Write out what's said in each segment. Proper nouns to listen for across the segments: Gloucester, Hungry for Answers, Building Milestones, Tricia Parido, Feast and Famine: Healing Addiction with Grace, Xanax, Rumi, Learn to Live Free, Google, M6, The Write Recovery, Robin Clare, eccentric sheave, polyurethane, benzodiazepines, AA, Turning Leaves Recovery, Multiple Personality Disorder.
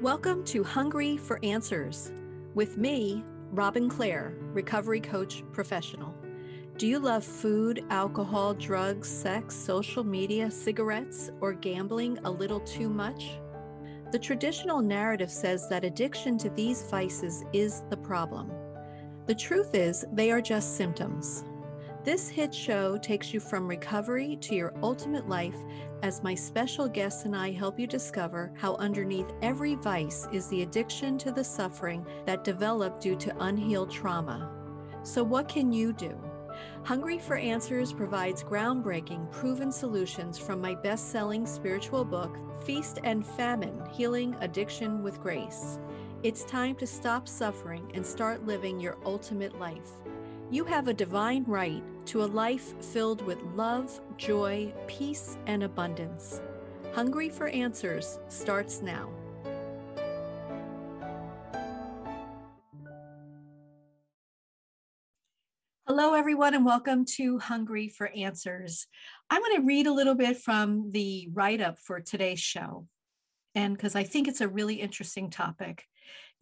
Welcome to Hungry for Answers with me, Robin Clare, recovery coach professional. Do you love food, alcohol, drugs, sex, social media, cigarettes, or gambling a little too much? The traditional narrative says that addiction to these vices is the problem. The truth is, they are just symptoms. This hit show takes you from recovery to your ultimate life as my special guests and I help you discover how underneath every vice is the addiction to the suffering that developed due to unhealed trauma. So what can you do? Hungry for Answers provides groundbreaking, proven solutions from my best-selling spiritual book, Feast and Famine: Healing Addiction with Grace. It's time to stop suffering and start living your ultimate life. You have a divine right to a life filled with love, joy, peace, and abundance. Hungry for Answers starts now. Hello, everyone, and welcome to Hungry for Answers. I'm going to read a little bit from the write-up for today's show, and because I think it's a really interesting topic.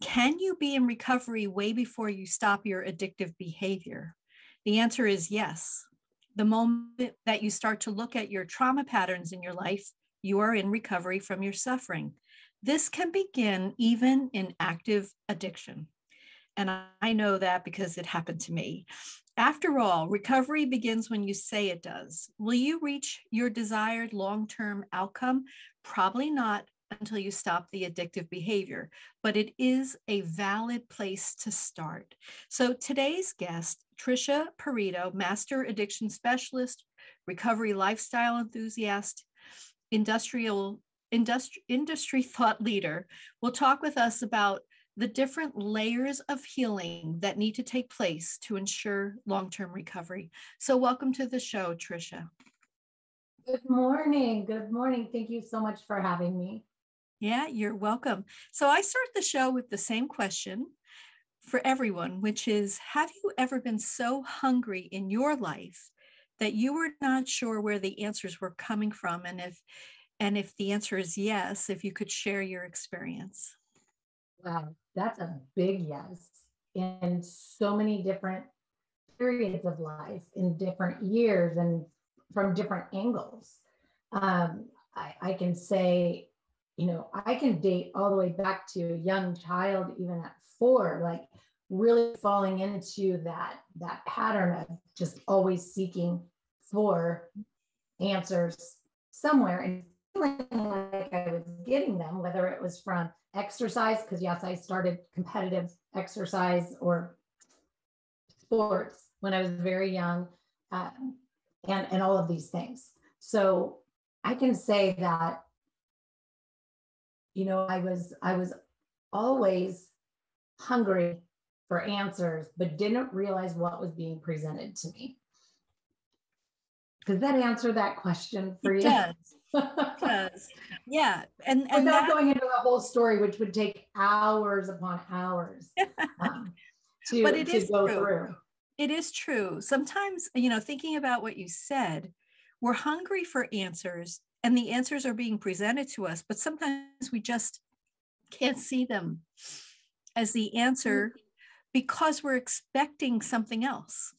Can you be in recovery way before you stop your addictive behavior? The answer is yes. The moment that you start to look at your trauma patterns in your life, you are in recovery from your suffering. This can begin even in active addiction. And I know that because it happened to me. After all, recovery begins when you say it does. Will you reach your desired long-term outcome? Probably not, until you stop the addictive behavior, but it is a valid place to start. So today's guest, Tricia Parido, master addiction specialist, recovery lifestyle enthusiast, industry thought leader, will talk with us about the different layers of healing that need to take place to ensure long-term recovery. So welcome to the show, Tricia. Good morning. Good morning. Thank you so much for having me. Yeah, you're welcome. So I start the show with the same question for everyone, which is, have you ever been so hungry in your life that you were not sure where the answers were coming from? And if the answer is yes, if you could share your experience. Wow, that's a big yes. In so many different periods of life, in different years and from different angles. I can say, you know, I can date all the way back to a young child, even at 4, like really falling into that pattern of just always seeking for answers somewhere and feeling like I was getting them, whether it was from exercise, because yes, I started competitive exercise or sports when I was very young, and all of these things. So I can say that, you know, I was always hungry for answers, but didn't realize what was being presented to me. Does that answer that question for you? It does. It does. Yeah. And without going into the whole story, which would take hours upon hours to go through. It is true. Sometimes, you know, thinking about what you said, we're hungry for answers. And the answers are being presented to us, but sometimes we just can't see them as the answer because we're expecting something else,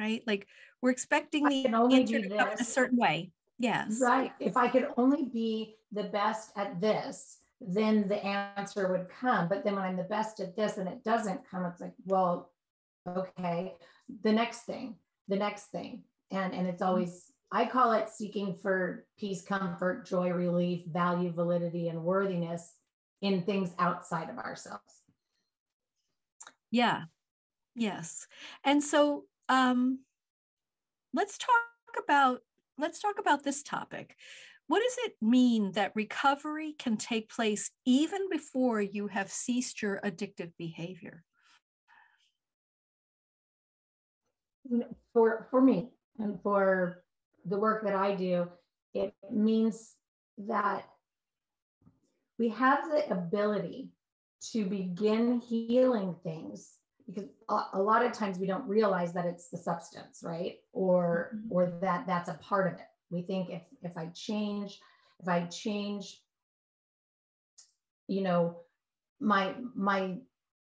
right? Like we're expecting the answer to come in a certain way. Yes. Right. If I could only be the best at this, then the answer would come. But then when I'm the best at this and it doesn't come, it's like, well, okay, the next thing. And it's always, I call it seeking for peace, comfort, joy, relief, value, validity, and worthiness in things outside of ourselves. Yeah. Yes. And so let's talk about this topic. What does it mean that recovery can take place even before you have ceased your addictive behavior? For me and for the work that I do, it means that we have the ability to begin healing things because a lot of times we don't realize that it's the substance, right? Or, mm-hmm. or that that's a part of it. We think if I change, you know, my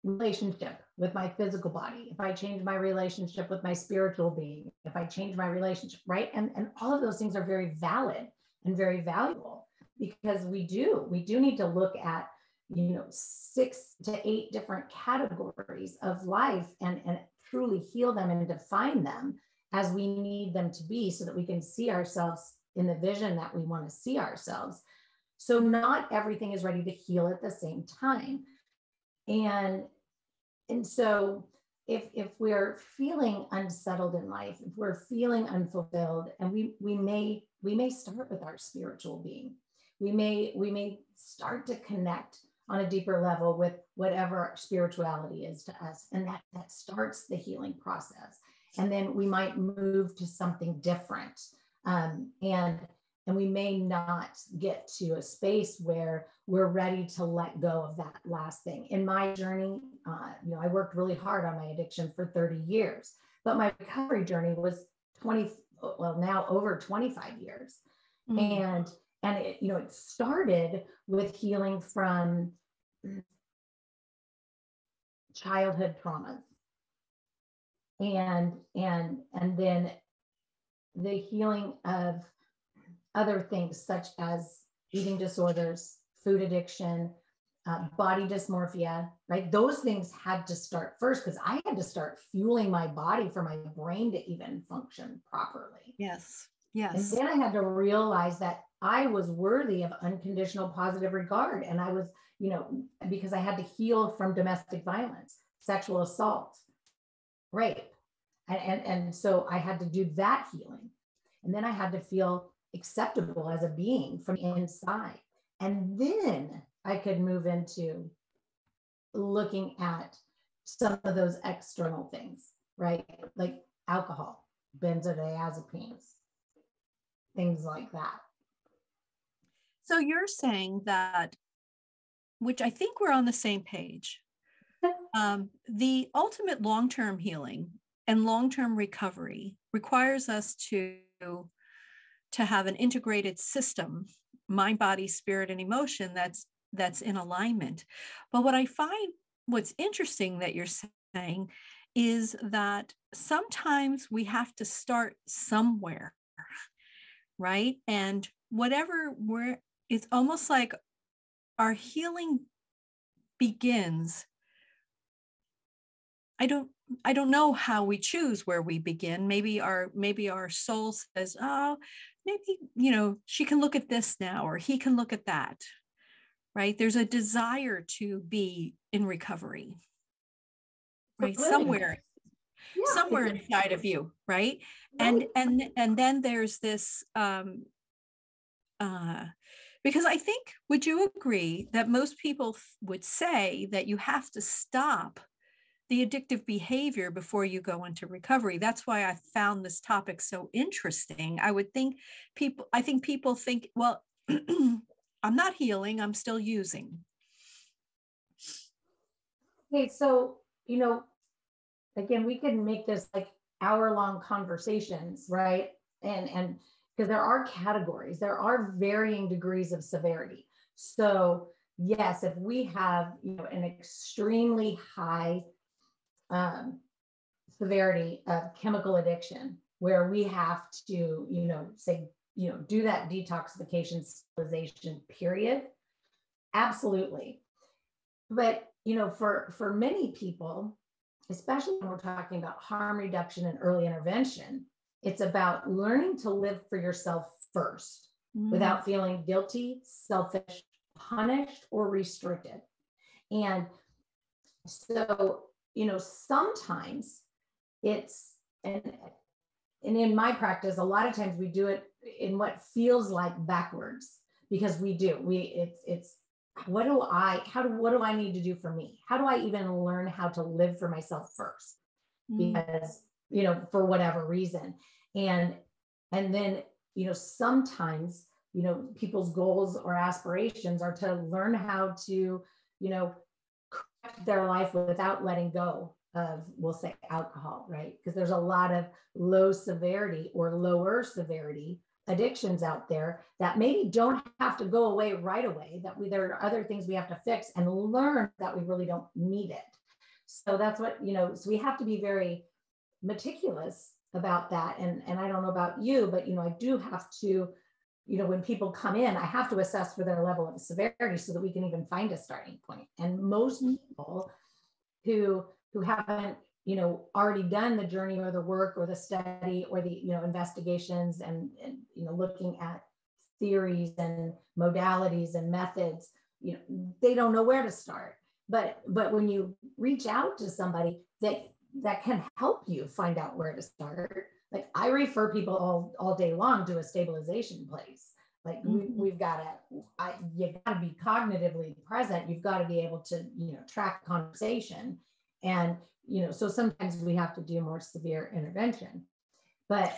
relationship with my physical body, if I change my relationship with my spiritual being, if I change my relationship, right? And all of those things are very valid and very valuable, because we do need to look at, you know, 6 to 8 different categories of life and truly heal them and define them as we need them to be, so that we can see ourselves in the vision that we want to see ourselves. So not everything is ready to heal at the same time. And so if we're feeling unsettled in life, if we're feeling unfulfilled, and we may start with our spiritual being, we may start to connect on a deeper level with whatever spirituality is to us. And that starts the healing process. And then we might move to something different. And we may not get to a space where we're ready to let go of that last thing. In my journey, you know, I worked really hard on my addiction for 30 years, but my recovery journey was over 25 years. Mm-hmm. And it, you know, it started with healing from childhood traumas, and then the healing of other things such as eating disorders, food addiction, body dysmorphia, right? Those things had to start first, because I had to start fueling my body for my brain to even function properly. Yes, yes. And then I had to realize that I was worthy of unconditional positive regard. And I was, you know, because I had to heal from domestic violence, sexual assault, rape. And so I had to do that healing. And then I had to feel acceptable as a being from inside. And then I could move into looking at some of those external things, right? Like alcohol, benzodiazepines, things like that. So you're saying that, which I think we're on the same page, the ultimate long-term healing and long-term recovery requires us to have an integrated system, mind, body, spirit, and emotion that's in alignment. But what I find what's interesting that you're saying is that sometimes we have to start somewhere, right? And whatever it's almost like our healing begins. I don't know how we choose where we begin. Maybe our soul says, oh, maybe, you know, she can look at this now, or he can look at that, right? There's a desire to be in recovery, right? Somewhere inside of you, right? And then there's this, because I think, would you agree that most people would say that you have to stop the addictive behavior before you go into recovery? That's why I found this topic so interesting. I think people think, well, I'm not healing, I'm still using. Okay, so, you know, again, we could make this like hour-long conversations, right? And because there are categories, there are varying degrees of severity. So yes, if we have, you know, an extremely high severity of chemical addiction, where we have to, you know, say, you know, do that detoxification, sterilization period, absolutely. But, you know, for many people, especially when we're talking about harm reduction and early intervention, it's about learning to live for yourself first, mm-hmm. without feeling guilty, selfish, punished, or restricted. And so, you know, sometimes it's, and in my practice, a lot of times we do it in what feels like backwards, because what do I need to do for me? How do I even learn how to live for myself first? Mm-hmm. Because, you know, for whatever reason. And then, you know, sometimes, you know, people's goals or aspirations are to learn how to, you know, correct their life without letting go of, we'll say, alcohol, right? Because there's a lot of low severity or lower severity addictions out there that maybe don't have to go away right away, that we, there are other things we have to fix and learn that we really don't need it. So that's what, you know, so we have to be very meticulous about that. And I don't know about you, but, you know, I do have to, you know, when people come in, I have to assess for their level of severity so that we can even find a starting point. And most people who haven't, you know, already done the journey or the work or the study or the, you know, investigations and you know, looking at theories and modalities and methods, you know, they don't know where to start. But when you reach out to somebody that can help you find out where to start, like I refer people all day long to a stabilization place. Like we've got to, you got to be cognitively present. You've got to be able to, you know, track conversation. And, you know, so sometimes we have to do more severe intervention, but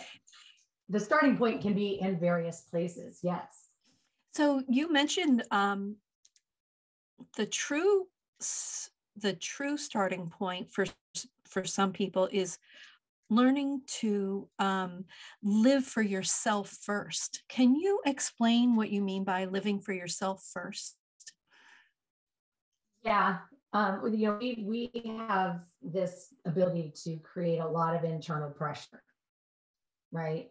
the starting point can be in various places. Yes. So you mentioned the true starting point for some people is learning to live for yourself first. Can you explain what you mean by living for yourself first? Yeah, you know, we have this ability to create a lot of internal pressure, right?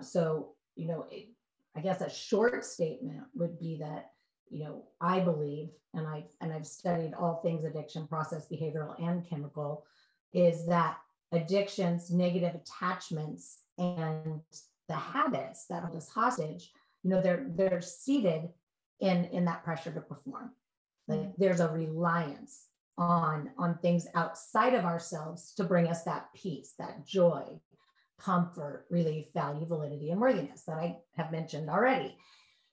So, you know, I guess a short statement would be that, you know, I believe, and I've studied all things addiction, process, behavioral, and chemical, is that addictions, negative attachments, and the habits that hold us hostage, you know, they're seated in that pressure to perform. Like there's a reliance on things outside of ourselves to bring us that peace, that joy, comfort, relief, value, validity, and worthiness that I have mentioned already.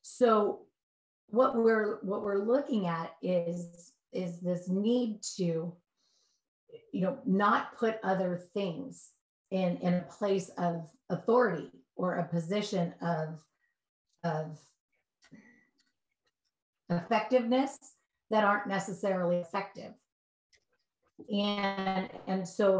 So what we're looking at is this need to, you know, not put other things in a place of authority or a position of effectiveness that aren't necessarily effective. And so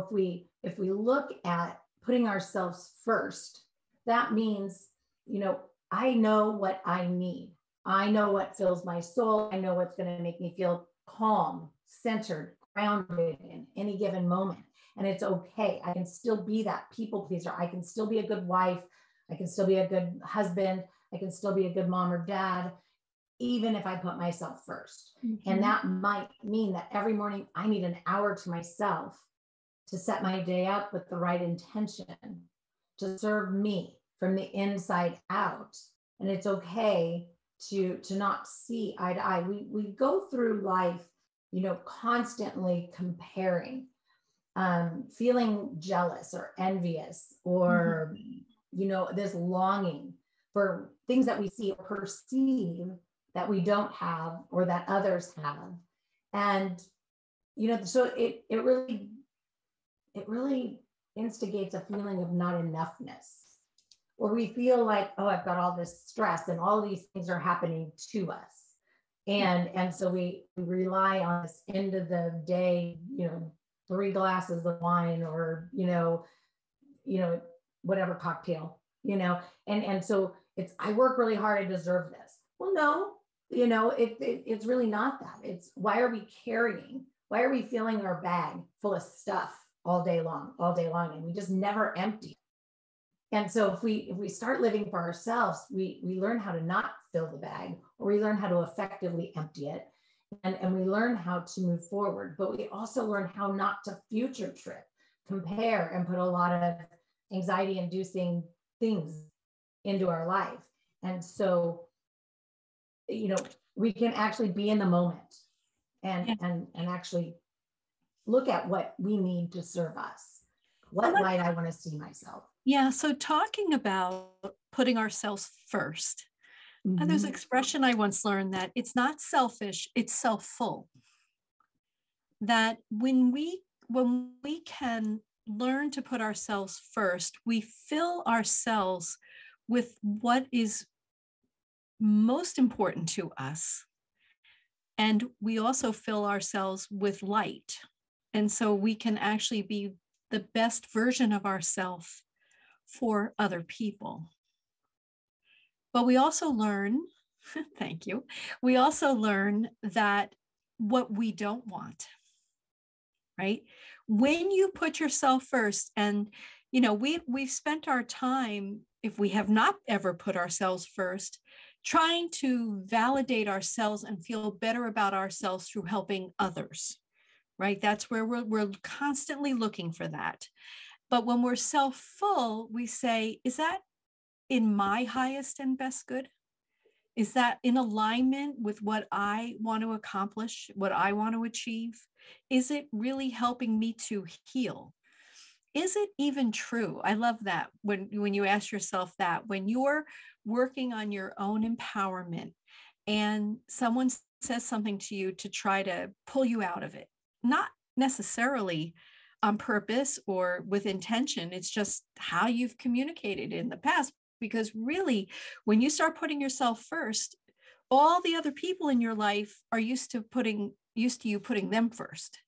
if we look at putting ourselves first, that means, you know, I know what I need. I know what fills my soul. I know what's going to make me feel calm, centered, grounded in any given moment. And it's okay. I can still be that people pleaser. I can still be a good wife. I can still be a good husband. I can still be a good mom or dad, even if I put myself first. Mm-hmm. And that might mean that every morning I need an hour to myself to set my day up with the right intention to serve me from the inside out. And it's okay to not see eye to eye. We go through life, you know, constantly comparing, feeling jealous or envious, or, mm-hmm. you know, this longing for things that we see or perceive that we don't have or that others have. And, you know, so it really instigates a feeling of not enoughness, or we feel like, oh, I've got all this stress and all these things are happening to us. And so we rely on this end of the day, you know, 3 glasses of wine or, you know, whatever cocktail, you know, and so it's, I work really hard. I deserve this. Well, no, you know, it's really not that. It's why are we filling our bag full of stuff all day long? And we just never empty it. And so if we start living for ourselves, we learn how to not fill the bag, or we learn how to effectively empty it, and we learn how to move forward. But we also learn how not to future trip, compare, and put a lot of anxiety-inducing things into our life. And so, you know, we can actually be in the moment and actually look at what we need to serve us. What light I want to see myself. Yeah. So talking about putting ourselves first, mm-hmm. there's an expression I once learned that it's not selfish, it's self-full. That when we can learn to put ourselves first, we fill ourselves with what is most important to us. And we also fill ourselves with light And so we can actually be the best version of ourselves for other people. But we also learn, thank you, we also learn that what we don't want, right? When you put yourself first, and you know, we've spent our time, if we have not ever put ourselves first, trying to validate ourselves and feel better about ourselves through helping others, right? That's where we're constantly looking for that. But when we're self-full, we say, is that in my highest and best good? Is that in alignment with what I want to accomplish, what I want to achieve? Is it really helping me to heal? Is it even true? I love that when you ask yourself that, when you're working on your own empowerment and someone says something to you to try to pull you out of it, not necessarily on purpose or with intention, it's just how you've communicated in the past. Because really, when you start putting yourself first, all the other people in your life are used to you putting them first.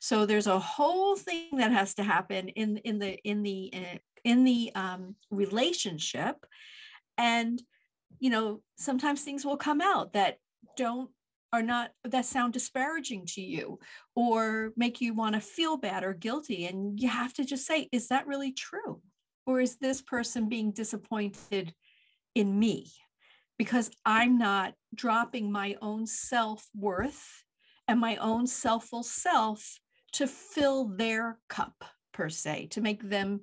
So there's a whole thing that has to happen in the relationship, and you know, sometimes things will come out that that sound disparaging to you or make you want to feel bad or guilty, and you have to just say, is that really true, or is this person being disappointed in me because I'm not dropping my own self-worth and my own selfful self to fill their cup, per se, to make them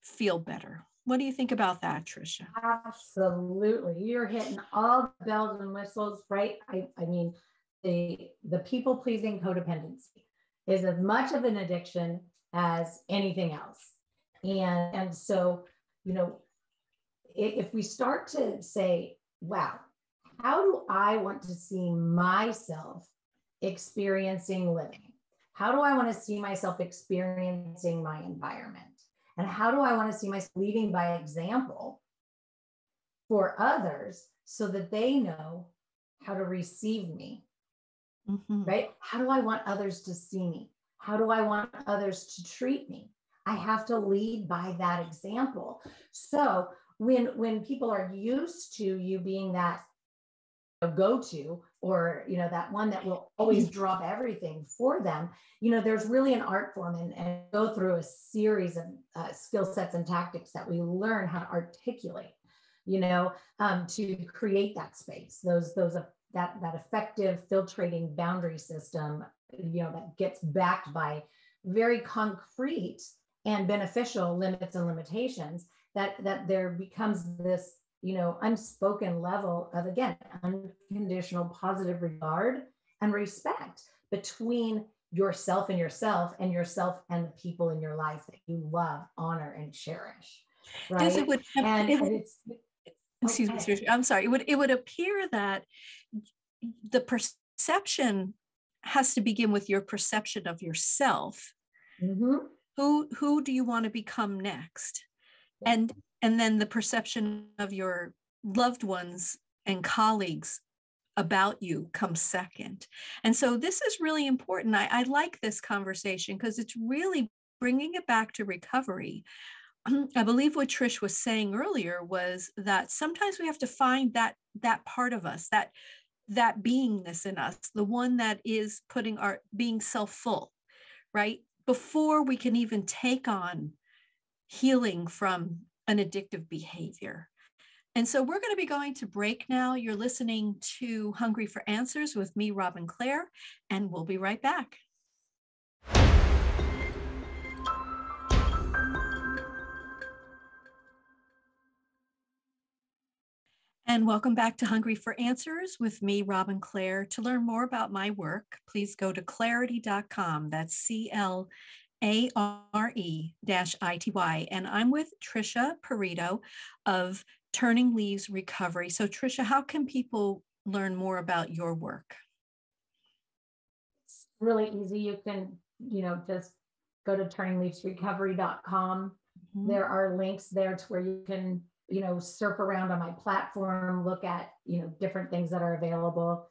feel better. What do you think about that, Tricia? Absolutely. You're hitting all the bells and whistles, right? I mean, the people-pleasing codependency is as much of an addiction as anything else. And so, you know, if we start to say, wow, how do I want to see myself experiencing living? How do I want to see myself experiencing my environment? And how do I want to see myself leading by example for others so that they know how to receive me, right? How do I want others to see me? How do I want others to treat me? I have to lead by that example. So when people are used to you being that go-to, or, you know, that one that will always drop everything for them, you know, there's really an art form and go through a series of skill sets and tactics that we learn how to articulate, you know, to create that space, that effective filtrating boundary system, you know, that gets backed by very concrete and beneficial limits and limitations, that there becomes this, you know, unspoken level of, again, unconditional positive regard and respect between yourself and yourself and the people in your life that you love, honor, and cherish. Right. Yes, it would appear that the perception has to begin with your perception of yourself. Mm-hmm. Who do you want to become next? Yeah. And then the perception of your loved ones and colleagues about you comes second. And so this is really important. I like this conversation because it's really bringing it back to recovery. I believe what Trish was saying earlier was that sometimes we have to find that part of us, that beingness in us, the one that is being self-full, right? Before we can even take on healing from an addictive behavior. And so we're going to be going to break now. You're listening to Hungry for Answers with me, Robin Clare, and we'll be right back. And welcome back to Hungry for Answers with me, Robin Clare. To learn more about my work, please go to clarity.com. That's CLARE-ITY. And I'm with Tricia Parido of Turning Leaves Recovery. So Tricia, how can people learn more about your work? It's really easy. You can, you know, just go to turningleavesrecovery.com. Mm-hmm. There are links there to where you can, you know, surf around on my platform, look at, you know, different things that are available.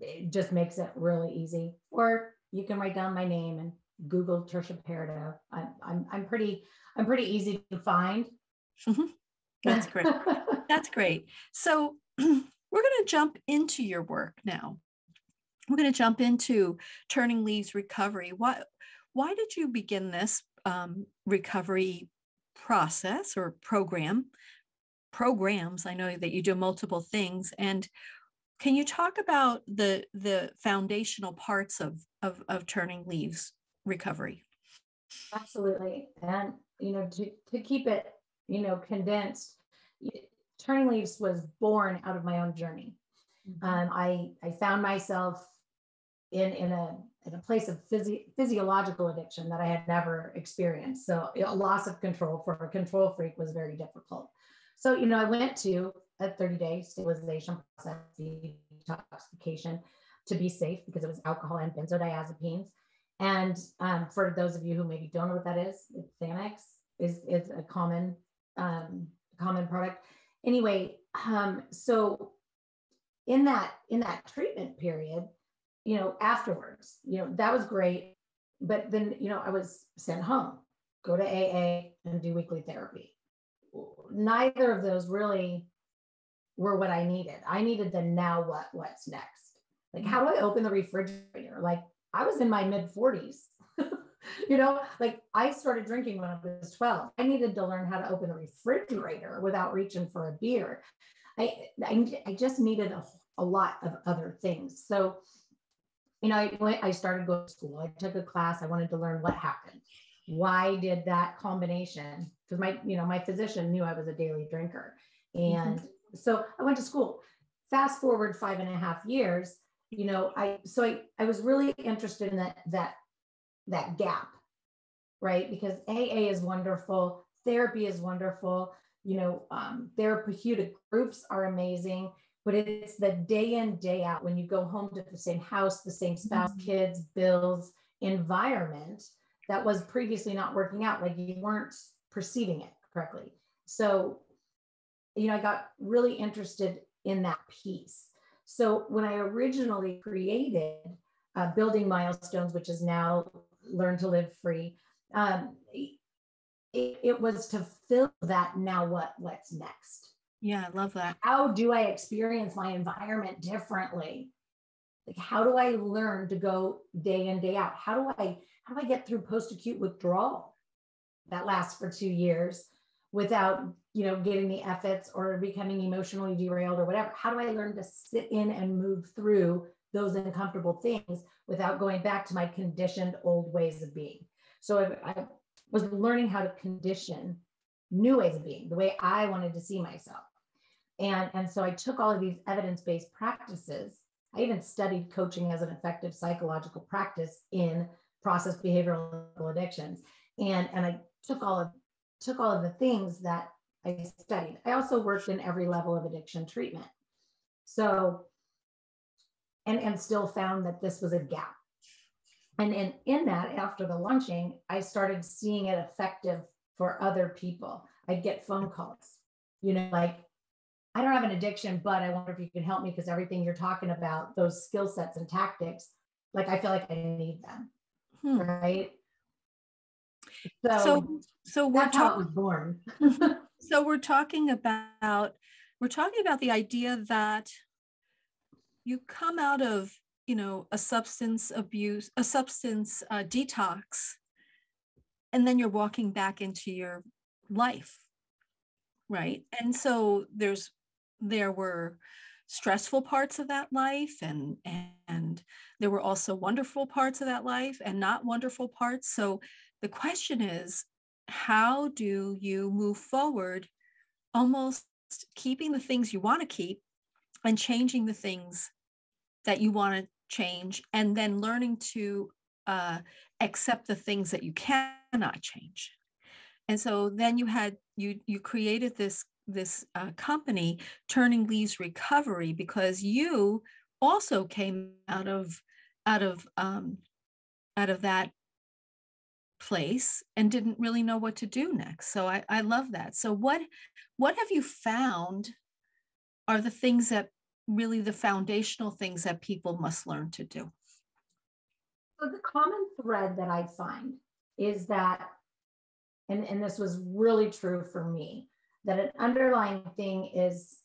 It just makes it really easy. Or you can write down my name and Google Tricia Parido. I'm pretty easy to find. Mm-hmm. That's great. That's great. So we're going to jump into your work now. We're going to jump into Turning Leaves Recovery. Why did you begin this recovery process or programs? I know that you do multiple things. And can you talk about the foundational parts of Turning Leaves Recovery? Absolutely. And, you know, to keep it, you know, condensed, Turning Leaves was born out of my own journey. I found myself in a place of physiological addiction that I had never experienced. So a loss of control for a control freak was very difficult. So, you know, I went to a 30-day stabilization process, detoxification, to be safe, because it was alcohol and benzodiazepines. And for those of you who maybe don't know what that is, it's Xanax. It's a common product. Anyway, so in that treatment period, you know, afterwards, you know, that was great. But then, you know, I was sent home, go to AA and do weekly therapy. Neither of those really were what I needed. I needed the now what's next. Like, how do I open the refrigerator? Like, I was in my mid 40s, you know, like I started drinking when I was 12. I needed to learn how to open the refrigerator without reaching for a beer. I just needed a lot of other things. So, you know, I started going to school. I took a class. I wanted to learn what happened. Why did that combination? Because my physician knew I was a daily drinker. And so I went to school. Fast forward 5.5 years, you know, I was really interested in that gap, right? Because AA is wonderful. Therapy is wonderful. You know, therapeutic groups are amazing, but it's the day in, day out, when you go home to the same house, the same spouse, kids, bills, environment that was previously not working out, like you weren't perceiving it correctly. So, you know, I got really interested in that piece. So when I originally created Building Milestones, which is now Learn to Live Free, it was to fill that now what's next. Yeah, I love that. How do I experience my environment differently? Like, how do I learn to go day in, day out? How do I get through post-acute withdrawal that lasts for 2 years without, you know, getting the effets or becoming emotionally derailed or whatever? How do I learn to sit in and move through those uncomfortable things without going back to my conditioned old ways of being? So I was learning how to condition new ways of being, the way I wanted to see myself. And so I took all of these evidence-based practices. I even studied coaching as an effective psychological practice in process behavioral addictions. And I took all of the things that I studied. I also worked in every level of addiction treatment. So, and still found that this was a gap. And in that, after the launching, I started seeing it effective for other people. I'd get phone calls, you know, like, I don't have an addiction, but I wonder if you can help me, because everything you're talking about, those skill sets and tactics, like, I feel like I need them. Right. So that's how it was born. So we're talking about the idea that you come out of, you know, a substance detox, and then you're walking back into your life, right? And so there were stressful parts of that life, and there were also wonderful parts of that life and not wonderful parts. So the question is, how do you move forward, almost keeping the things you want to keep and changing the things that you want to change, and then learning to accept the things that you cannot change? And so then you created this company, Turning Leaves Recovery, because you also came out of that place and didn't really know what to do next. So I love that. So what have you found are the things that really the foundational things that people must learn to do? So the common thread that I find is that, and this was really true for me, that an underlying thing is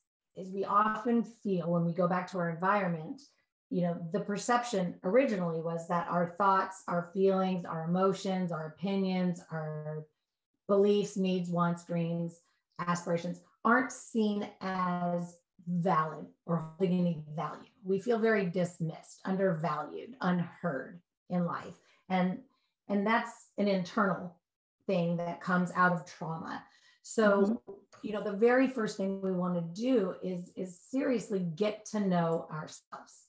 we often feel when we go back to our environment, you know, the perception originally was that our thoughts, our feelings, our emotions, our opinions, our beliefs, needs, wants, dreams, aspirations aren't seen as valid or holding any value. We feel very dismissed, undervalued, unheard in life. And that's an internal thing that comes out of trauma. So, you know, the very first thing we want to do is seriously get to know ourselves,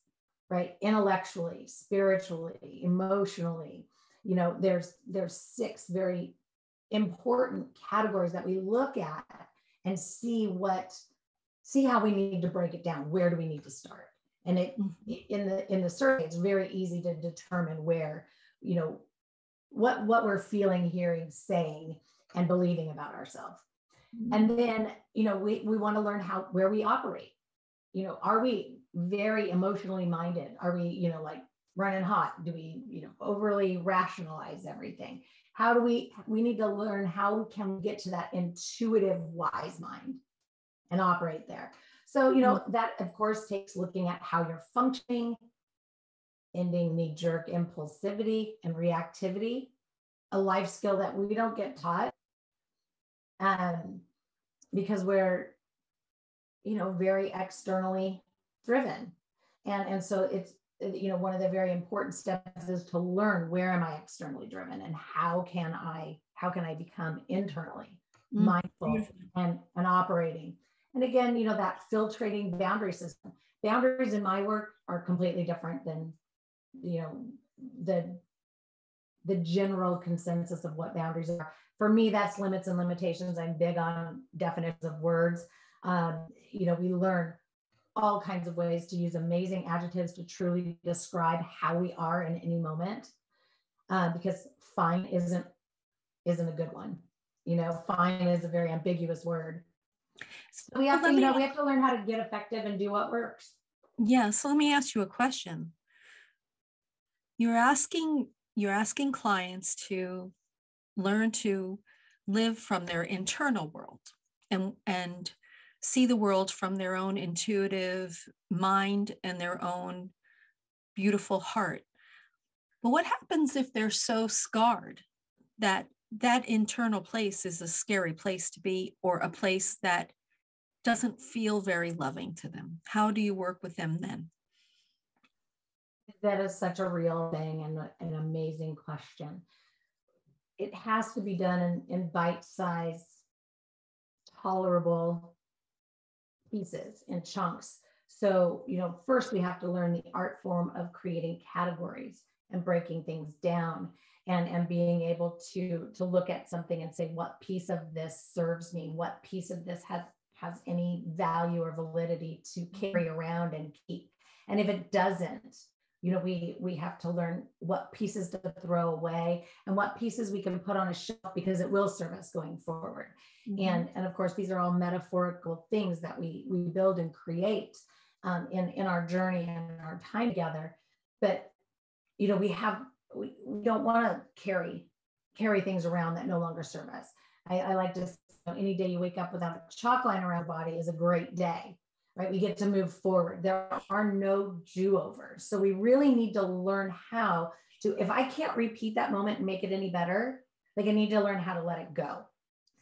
right? Intellectually, spiritually, emotionally. You know, there's 6 very important categories that we look at and see how we need to break it down. Where do we need to start? And it in the survey, it's very easy to determine where, you know, what we're feeling, hearing, saying, and believing about ourselves. And then, you know, we want to learn where we operate. You know, are we very emotionally minded? Are we, you know, like running hot? Do we, you know, overly rationalize everything? How do we need to learn how can we get to that intuitive wise mind and operate there? So, you know, that of course takes looking at how you're functioning, ending knee-jerk impulsivity and reactivity, a life skill that we don't get taught because we're, you know, very externally driven. And so it's, you know, one of the very important steps is to learn where am I externally driven and how can I become internally mindful and operating. And again, you know, that filtering boundary system. Boundaries in my work are completely different than, you know, the general consensus of what boundaries are. For me, that's limits and limitations. I'm big on definitions of words. You know, we learn all kinds of ways to use amazing adjectives to truly describe how we are in any moment, because fine isn't a good one. You know, fine is a very ambiguous word. So we have to, you know, we have to learn how to get effective and do what works. Yeah. So let me ask you a question. You're asking clients to learn to live from their internal world and see the world from their own intuitive mind and their own beautiful heart. But what happens if they're so scarred that that internal place is a scary place to be, or a place that doesn't feel very loving to them? How do you work with them then? That is such a real thing and an amazing question. It has to be done in bite-sized, tolerable pieces and chunks. So, you know, first we have to learn the art form of creating categories and breaking things down and being able to look at something and say, what piece of this serves me? What piece of this has any value or validity to carry around and keep? And if it doesn't, you know, we have to learn what pieces to throw away and what pieces we can put on a shelf because it will serve us going forward. Mm-hmm. And of course, these are all metaphorical things that we build and create in our journey and our time together. But, you know, we don't want to carry things around that no longer serve us. I like to say, you know, any day you wake up without a chalk line around your body is a great day. Right? We get to move forward. There are no do-overs. So we really need to learn how to, if I can't repeat that moment and make it any better, like I need to learn how to let it go.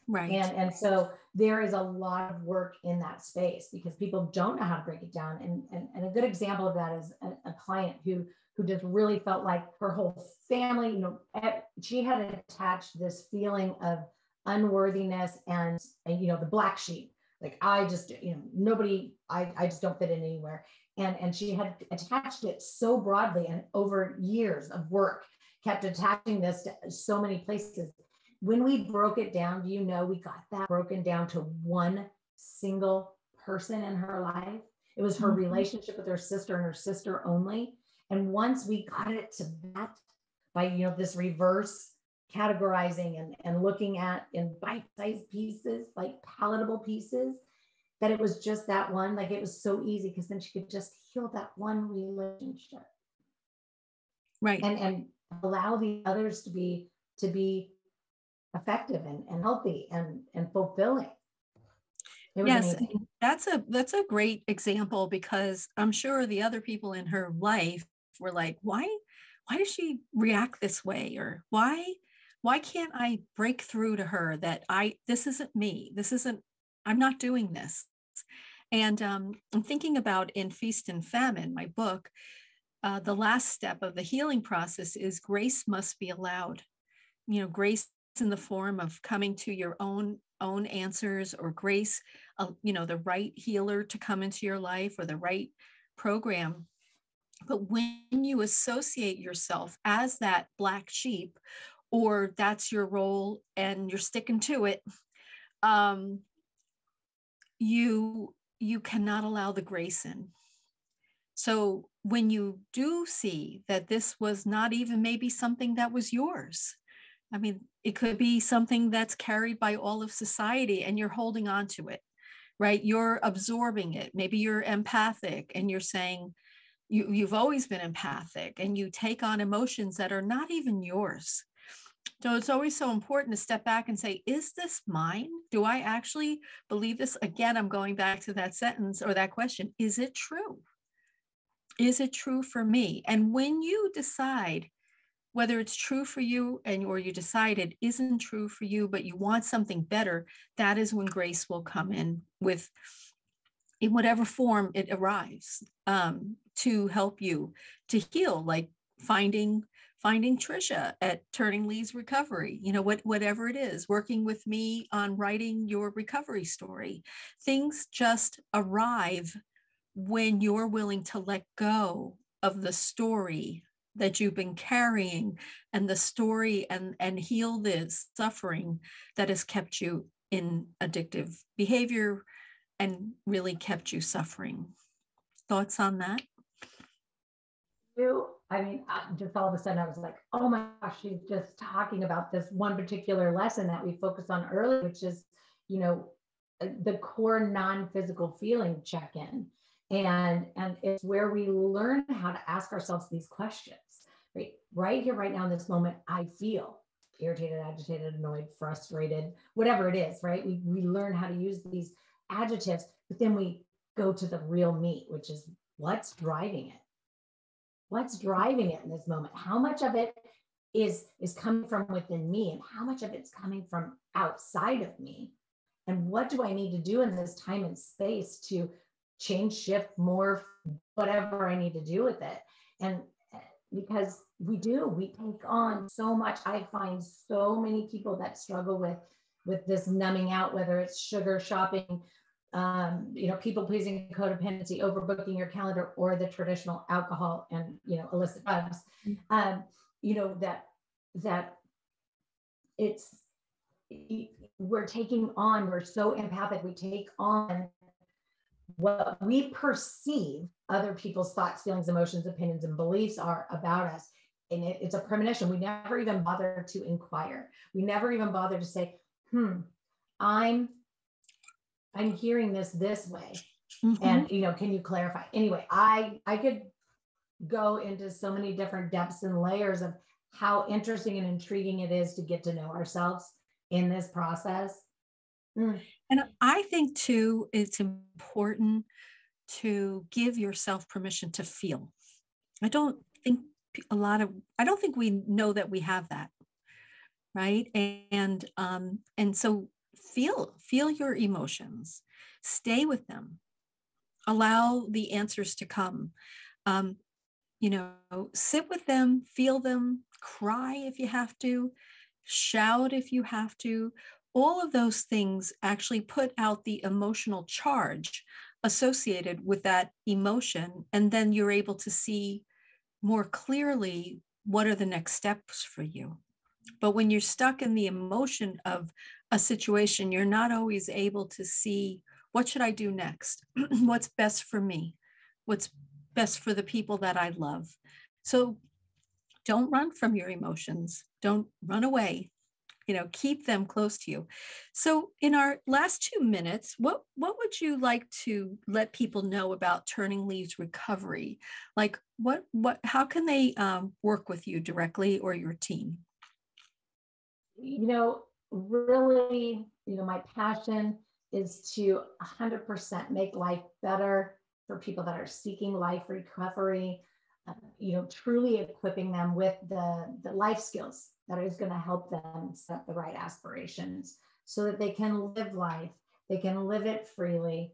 Right. And so there is a lot of work in that space because people don't know how to break it down. And a good example of that is a client who just really felt like her whole family, you know, she had attached this feeling of unworthiness and you know, the black sheep. Like I just, you know, nobody, I just don't fit in anywhere. And she had attached it so broadly and over years of work, kept attaching this to so many places. When we broke it down, do you know, we got that broken down to one single person in her life. It was her relationship with her sister and her sister only. And once we got it to that by, you know, this reverse categorizing and looking at in bite-sized pieces, like palatable pieces, that it was just that one, like it was so easy because then she could just heal that one relationship. Right. And allow the others to be effective and healthy and fulfilling. Yes, that's a great example, because I'm sure the other people in her life were like, why does she react this way? Or why can't I break through to her that this isn't me. This isn't, I'm not doing this. And I'm thinking about in Feast and Famine, my book, the last step of the healing process is grace must be allowed. You know, grace in the form of coming to your own answers, or grace, you know, the right healer to come into your life, or the right program. But when you associate yourself as that black sheep, or that's your role and you're sticking to it, you cannot allow the grace in. So when you do see that this was not even maybe something that was yours, I mean, it could be something that's carried by all of society and you're holding on to it, right? You're absorbing it. Maybe you're empathic and you're saying you've always been empathic, and you take on emotions that are not even yours. So it's always so important to step back and say, is this mine? Do I actually believe this? Again, I'm going back to that sentence or that question. Is it true? Is it true for me? And when you decide whether it's true for you or you decide it isn't true for you, but you want something better, that is when grace will come in with, in whatever form it arrives, to help you to heal, like finding Tricia at Turning Leaves Recovery, you know, whatever it is, working with me on writing your recovery story. Things just arrive when you're willing to let go of the story that you've been carrying, and the story and heal this suffering that has kept you in addictive behavior and really kept you suffering. Thoughts on that? I mean, just all of a sudden I was like, oh my gosh, she's just talking about this one particular lesson that we focused on earlier, which is, you know, the core non-physical feeling check-in. And it's where we learn how to ask ourselves these questions, right? Right here, right now, in this moment, I feel irritated, agitated, annoyed, frustrated, whatever it is, right? We learn how to use these adjectives, but then we go to the real meat, which is what's driving it? What's driving it in this moment? How much of it is coming from within me, and how much of it's coming from outside of me? And what do I need to do in this time and space to change, shift, morph, whatever I need to do with it? And because we take on so much. I find so many people that struggle with this numbing out, whether it's sugar, shopping, you know, people pleasing, codependency, overbooking your calendar, or the traditional alcohol and, you know, illicit drugs, you know, that it's, we're so empathic. We take on what we perceive other people's thoughts, feelings, emotions, opinions, and beliefs are about us. And it's a premonition. We never even bother to inquire. We never even bother to say, I'm hearing this way. Mm-hmm. And, you know, can you clarify? Anyway, I could go into so many different depths and layers of how interesting and intriguing it is to get to know ourselves in this process. Mm. And I think too, it's important to give yourself permission to feel. I don't think we know that we have that. Right. And so feel your emotions, stay with them, allow the answers to come, you know, sit with them, feel them, cry if you have to, shout if you have to. All of those things actually put out the emotional charge associated with that emotion. And then you're able to see more clearly what are the next steps for you. But when you're stuck in the emotion of a situation, you're not always able to see, what should I do next? What's best for me? What's best for the people that I love? So don't run from your emotions. Don't run away. you know, keep them close to you. So in our last 2 minutes, what would you like to let people know about Turning Leaves Recovery? Like how can they work with you directly or your team? You know, really, you know, my passion is to 100% make life better for people that are seeking life recovery, you know, truly equipping them with the life skills that is going to help them set the right aspirations so that they can live life, they can live it freely,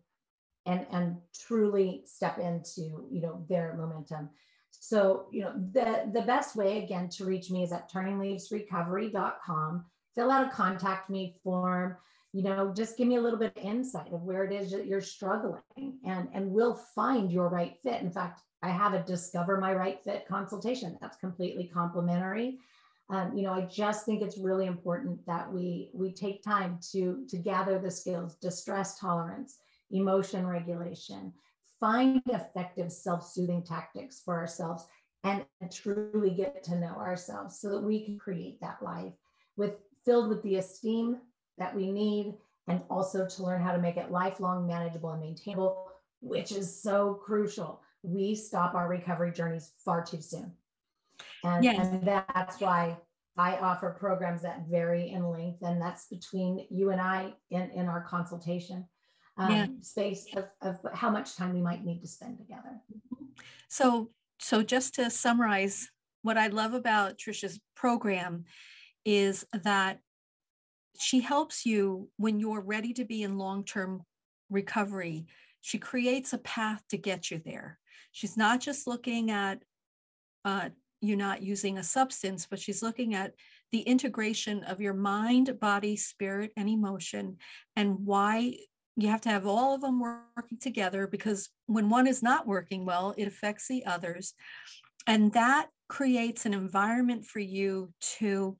and truly step into, you know, their momentum. So, you know, the best way, again, to reach me is at turningleavesrecovery.com. Fill out a contact me form, you know, just give me a little bit of insight of where it is that you're struggling, and we'll find your right fit. In fact, I have a Discover My Right Fit consultation that's completely complimentary. You know, I just think it's really important that we take time to gather the skills, distress tolerance, emotion regulation, find effective self-soothing tactics for ourselves, and truly get to know ourselves so that we can create that life filled with the esteem that we need, and also to learn how to make it lifelong, manageable, and maintainable, which is so crucial. We stop our recovery journeys far too soon. And that's why I offer programs that vary in length, and that's between you and I in our consultation space of how much time we might need to spend together. So just to summarize, what I love about Tricia's program is that she helps you when you're ready to be in long-term recovery. She creates a path to get you there. She's not just looking at you not using a substance, but she's looking at the integration of your mind, body, spirit, and emotion, and why you have to have all of them working together, because when one is not working well, it affects the others. And that creates an environment for you to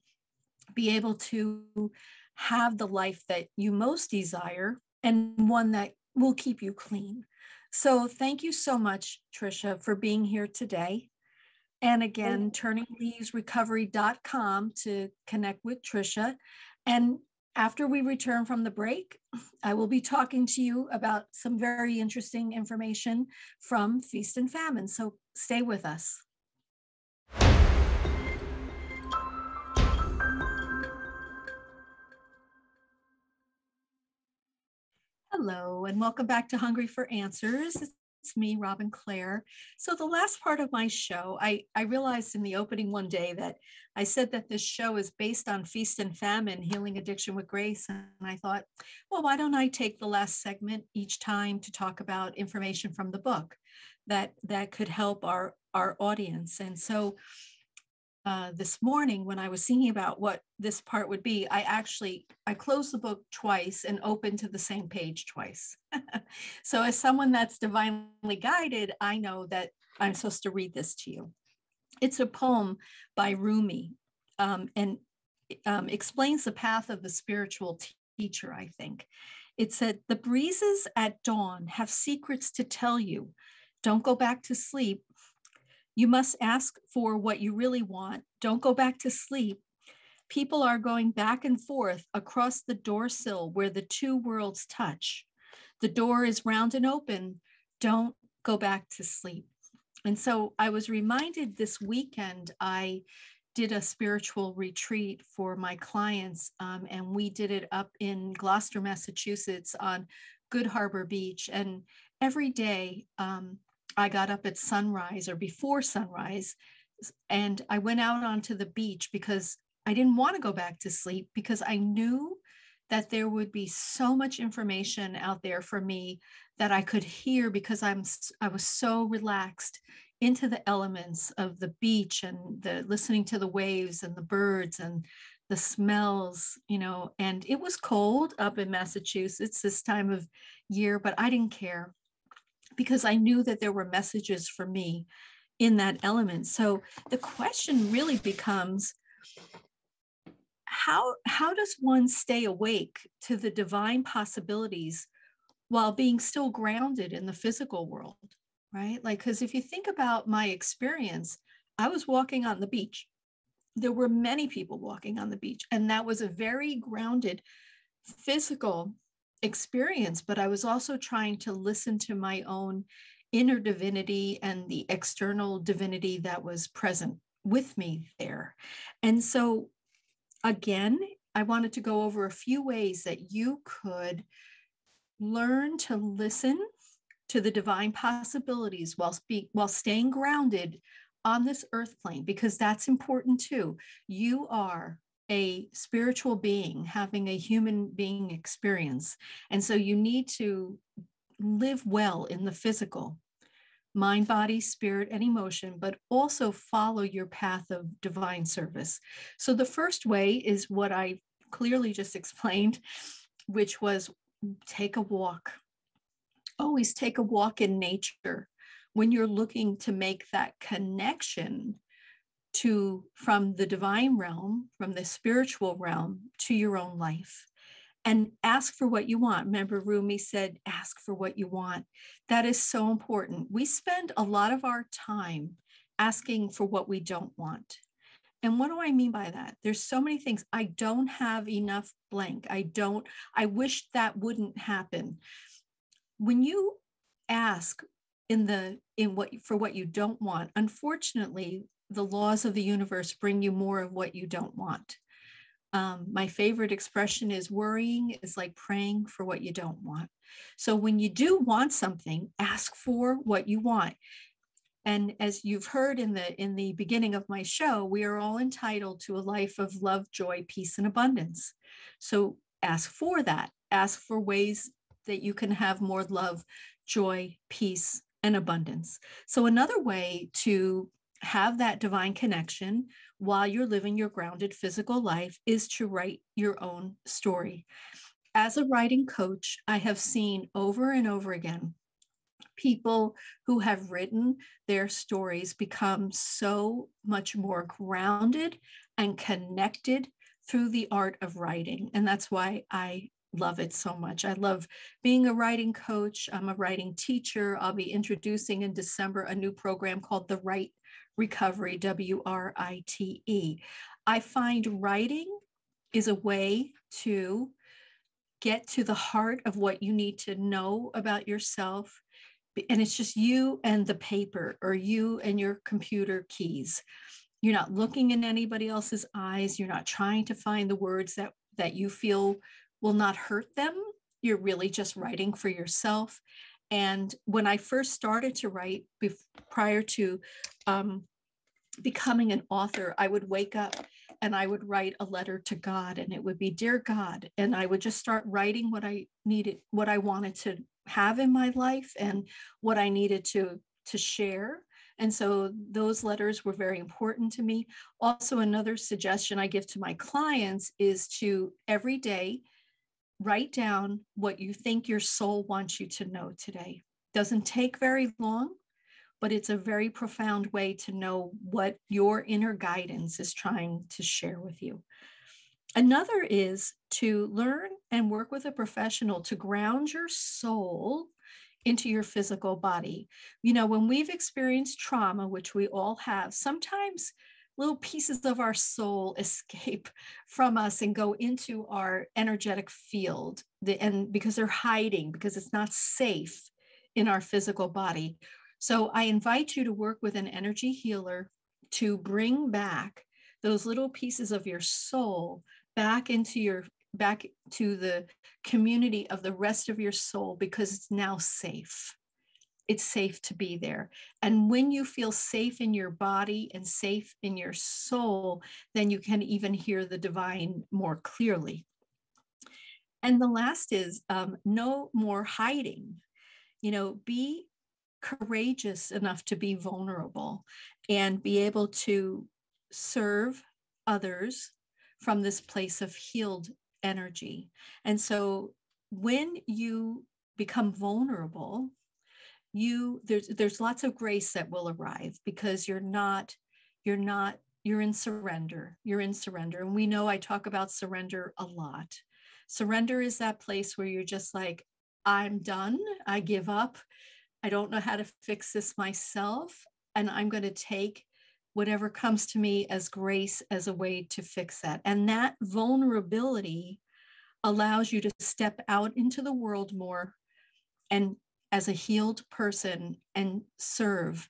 be able to have the life that you most desire, and one that will keep you clean. So thank you so much, Tricia, for being here today. And again, turningleavesrecovery.com to connect with Tricia. And after we return from the break, I will be talking to you about some very interesting information from Feast and Famine. So stay with us. Hello, and welcome back to Hungry for Answers. It's me, Robin Clare. So the last part of my show, I realized in the opening one day that I said that this show is based on Feast and Famine, Healing Addiction with Grace. And I thought, well, why don't I take the last segment each time to talk about information from the book that could help our audience. And so this morning, when I was thinking about what this part would be, I closed the book twice and opened to the same page twice. So as someone that's divinely guided, I know that I'm supposed to read this to you. It's a poem by Rumi, and explains the path of the spiritual teacher, I think. It said, "The breezes at dawn have secrets to tell you. Don't go back to sleep. You must ask for what you really want. Don't go back to sleep. People are going back and forth across the door sill where the two worlds touch. The door is round and open. Don't go back to sleep." And so I was reminded this weekend, I did a spiritual retreat for my clients, and we did it up in Gloucester, Massachusetts on Good Harbor Beach. And every day, I got up at sunrise or before sunrise, and I went out onto the beach because I didn't want to go back to sleep, because I knew that there would be so much information out there for me that I could hear, because I was so relaxed into the elements of the beach and the listening to the waves and the birds and the smells, you know. And it was cold up in Massachusetts this time of year, but I didn't care, because I knew that there were messages for me in that element. So the question really becomes, how does one stay awake to the divine possibilities while being still grounded in the physical world, right? Like, because if you think about my experience, I was walking on the beach there were many people walking on the beach, and that was a very grounded physical experience. But I was also trying to listen to my own inner divinity and the external divinity that was present with me there. And so again, I wanted to go over a few ways that you could learn to listen to the divine possibilities while staying grounded on this earth plane, because that's important too. You are a spiritual being having a human being experience. And so you need to live well in the physical, mind, body, spirit, and emotion, but also follow your path of divine service. So the first way is what I clearly just explained, which was take a walk. Always take a walk in nature when you're looking to make that connection from the divine realm, from the spiritual realm to your own life. And ask for what you want. Remember, Rumi said, ask for what you want. That is so important. We spend a lot of our time asking for what we don't want. And what do I mean by that? There's so many things. I don't have enough blank. I wish that wouldn't happen. When you ask for what you don't want, unfortunately, the laws of the universe bring you more of what you don't want. My favorite expression is worrying is like praying for what you don't want. So when you do want something, ask for what you want. And as you've heard in the beginning of my show, we are all entitled to a life of love, joy, peace, and abundance. So ask for that. Ask for ways that you can have more love, joy, peace, and abundance. So another way to have that divine connection while you're living your grounded physical life is to write your own story. As a writing coach, I have seen over and over again, people who have written their stories become so much more grounded and connected through the art of writing. And that's why I love it so much. I love being a writing coach. I'm a writing teacher. I'll be introducing in December a new program called The Write Recovery, WRITE. I find writing is a way to get to the heart of what you need to know about yourself. And it's just you and the paper, or you and your computer keys. You're not looking in anybody else's eyes. You're not trying to find the words that you feel will not hurt them. You're really just writing for yourself. And when I first started to write, prior to becoming an author, I would wake up and I would write a letter to God, and it would be, "Dear God," and I would just start writing what I needed, what I wanted to have in my life, and what I needed to share. And so those letters were very important to me. Also, another suggestion I give to my clients is to every day write down what you think your soul wants you to know today. Doesn't take very long, but it's a very profound way to know what your inner guidance is trying to share with you. Another is to learn and work with a professional to ground your soul into your physical body. You know, when we've experienced trauma, which we all have, sometimes little pieces of our soul escape from us and go into our energetic field, and because they're hiding, because it's not safe in our physical body. So I invite you to work with an energy healer to bring back those little pieces of your soul back to the community of the rest of your soul, because it's now safe. It's safe to be there. And when you feel safe in your body and safe in your soul, then you can even hear the divine more clearly. And the last is no more hiding. You know, be courageous enough to be vulnerable and be able to serve others from this place of healed energy. And so when you become vulnerable, there's lots of grace that will arrive, because you're in surrender. You're in surrender. And we know I talk about surrender a lot. Surrender is that place where you're just like, I'm done. I give up. I don't know how to fix this myself. And I'm going to take whatever comes to me as grace as a way to fix that. And that vulnerability allows you to step out into the world more and as a healed person and serve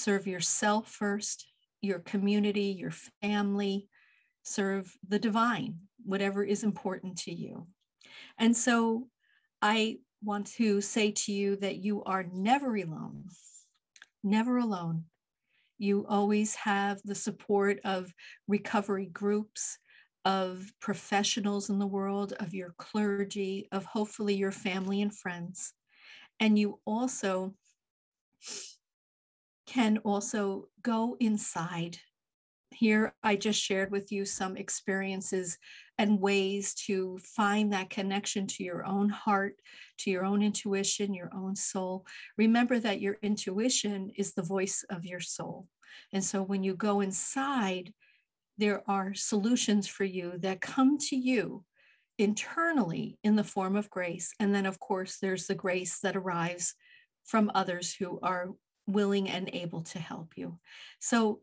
yourself first, your community, your family, serve the divine, whatever is important to you. And so I want to say to you that you are never alone, never alone. You always have the support of recovery groups, of professionals in the world, of your clergy, of hopefully your family and friends. And you also can also go inside. Here, I just shared with you some experiences and ways to find that connection to your own heart, to your own intuition, your own soul. Remember that your intuition is the voice of your soul. And so when you go inside, there are solutions for you that come to you internally in the form of grace. And then, of course, there's the grace that arrives from others who are willing and able to help you. So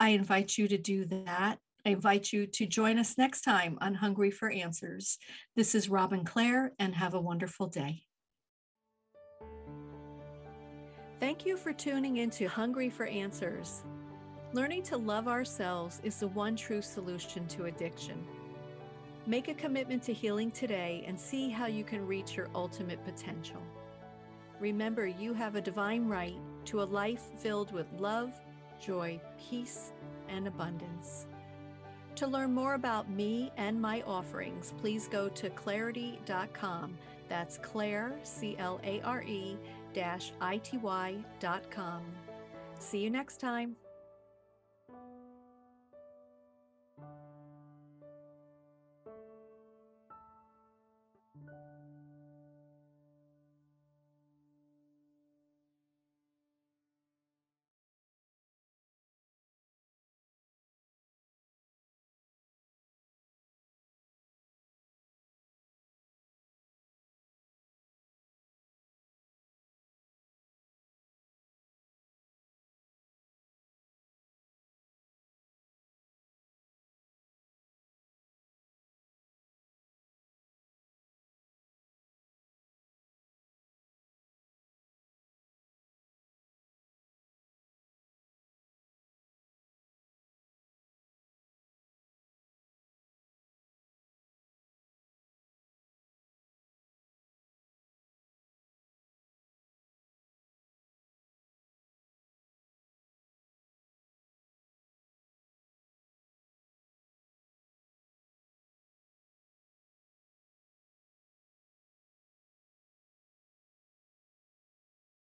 I invite you to do that. I invite you to join us next time on Hungry for Answers. This is Robin Clare, and have a wonderful day. Thank you for tuning into Hungry for Answers. Learning to love ourselves is the one true solution to addiction. Make a commitment to healing today and see how you can reach your ultimate potential. Remember, you have a divine right to a life filled with love, joy, peace, and abundance. To learn more about me and my offerings, please go to clarity.com. That's Clare, C-L-A-R-E-I-T-Y.com. See you next time.